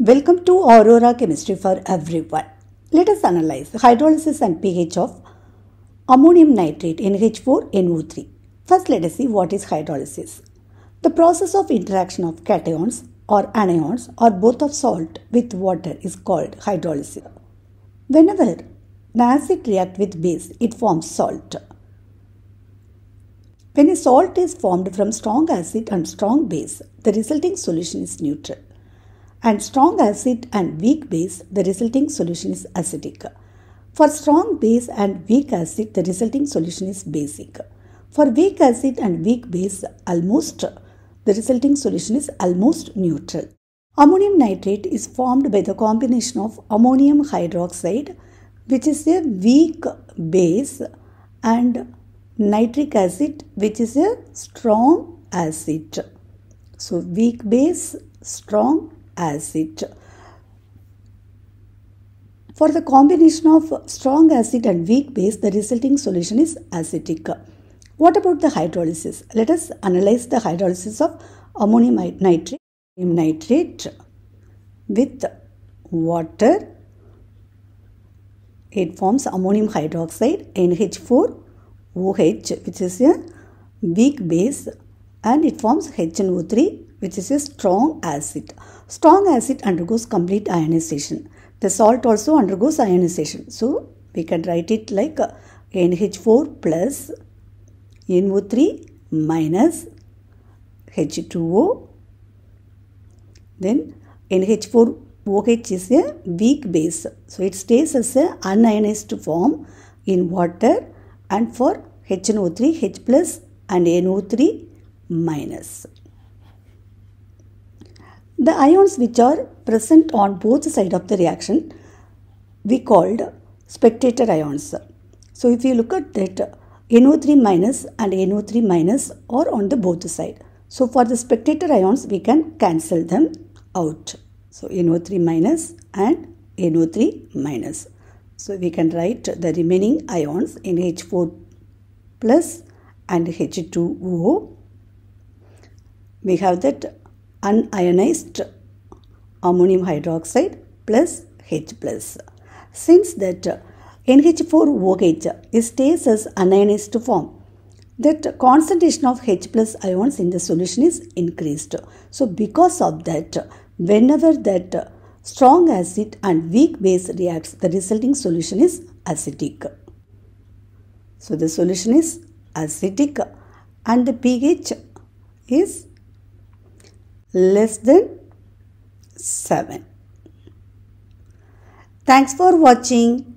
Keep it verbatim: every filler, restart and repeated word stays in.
Welcome to Aurora Chemistry for everyone. Let us analyze the hydrolysis and pH of ammonium nitrate N H four N O three. First, let us see what is hydrolysis. The process of interaction of cations or anions or both of salt with water is called hydrolysis. Whenever an acid reacts with base, it forms salt. When a salt is formed from strong acid and strong base, the resulting solution is neutral. And strong acid and weak base, the resulting solution is acidic. For strong base and weak acid, the resulting solution is basic. For weak acid and weak base, almost, the resulting solution is almost neutral. Ammonium nitrate is formed by the combination of ammonium hydroxide, which is a weak base, and nitric acid, which is a strong acid. So, weak base, strong acid. For the combination of strong acid and weak base, the resulting solution is acidic. What about the hydrolysis? Let us analyze the hydrolysis of ammonium nitrate, ammonium nitrate with water. It forms ammonium hydroxide N H four O H, which is a weak base, and it forms H N O three, which is a strong acid. Strong acid undergoes complete ionization. The salt also undergoes ionization. So, we can write it like N H four plus N O three minus H two O. Then N H four O H is a weak base. So, it stays as an unionized form in water, and for H N O three, H plus and N O three minus. The ions which are present on both sides of the reaction we called spectator ions. So, if you look at that, N O three minus and N O three minus are on the both sides. So, for the spectator ions we can cancel them out. So, N O three minus and N O three minus. So, we can write the remaining ions N H four plus and H two O. We have that unionized ammonium hydroxide plus H plus. Since that N H four O H stays as unionized form, that concentration of H plus ions in the solution is increased. So because of that, whenever that strong acid and weak base reacts, the resulting solution is acidic. So the solution is acidic and the pH is less than seven. Thanks for watching.